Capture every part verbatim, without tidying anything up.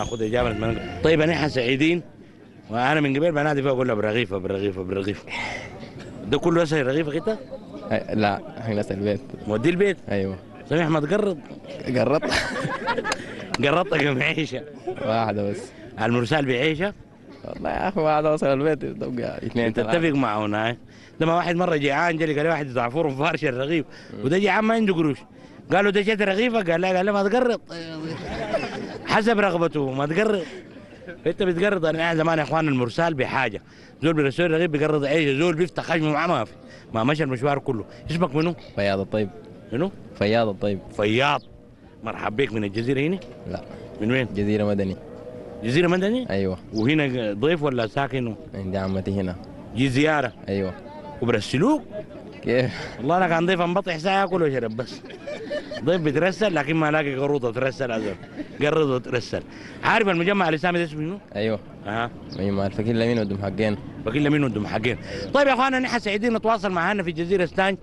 ناخذ اجابه من... طيب نحن سعيدين، وانا من قبل بنادي فيها اقول له برغيفه برغيفه برغيفه. ده كله اسهل الرغيفه كده؟ لا احنا ناس البيت. مودي البيت؟ ايوه. سامي احمد قرط؟ قرط قرطك بعيشه واحده بس. المرسال بعيشه؟ والله يا اخي واحد وصل البيت تبقى اثنين تتفق معه هنا. ده ما واحد مره جيعان جا لي قال لي واحد زعفور مفارش الرغيف، وده جيعان ما عنده قروش. قال له ده شت رغيفه؟ قال لا، قال له ما تقرط حسب رغبته ما تقرط. انت بتقرض. انا زمان يا اخوان المرسال بحاجه، زول بيرسل رغيف بيقرض عيشه، زول بيفتح خشمه معاه ما في، ما مشى المشوار كله. اسمك منو؟ فياض الطيب. منو؟ فياض الطيب. فياض، مرحب بك. من الجزيره هنا؟ لا. من وين؟ جزيره مدني. جزيره مدني؟ ايوه. وهنا ضيف ولا ساكن؟ عندي عمتي هنا. جي زياره؟ ايوه. وبرسلوك؟ كيف؟ والله انا كان ضيف انبطح ساعه اكل واشرب بس. ضيف بترسل لكن ما الاقي قروضه ترسل ازرق، قرضه ترسل. عارف المجمع الاسلامي ده اسمه شنو؟ ايوه. اها. مجمع الفقير الامين والدم حقين. الفقير الامين والدم حقين. طيب يا اخوانا نحن سعيدين نتواصل معانا في جزيره ستانج،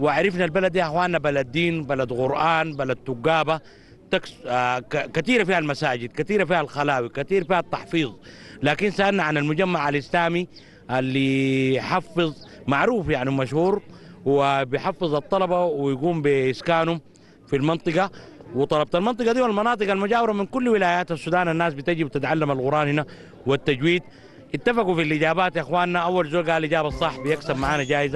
وعرفنا البلد يا اخوانا بلد دين، بلد قران، بلد تقابه، تكس... آه ك... كثيره فيها المساجد، كثيره فيها الخلاوي، كثير فيها التحفيظ، لكن سالنا عن المجمع الاسلامي اللي يحفظ معروف يعني مشهور، وبيحفظ الطلبه ويقوم باسكانهم في المنطقه، وطلبه المنطقه دي والمناطق المجاوره من كل ولايات السودان الناس بتجي وتتعلم القران هنا والتجويد. اتفقوا في الاجابات يا اخواننا. اول زول قال الاجابه الصح بيكسب معانا جائزه.